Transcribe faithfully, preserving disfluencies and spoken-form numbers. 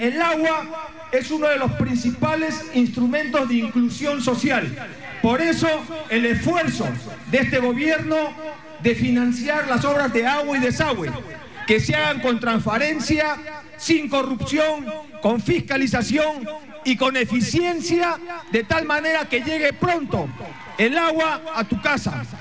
el agua es uno de los principales instrumentos de inclusión social. Por eso el esfuerzo de este gobierno de financiar las obras de agua y desagüe, que se hagan con transparencia, sin corrupción, con fiscalización y con eficiencia, de tal manera que llegue pronto el agua a tu casa.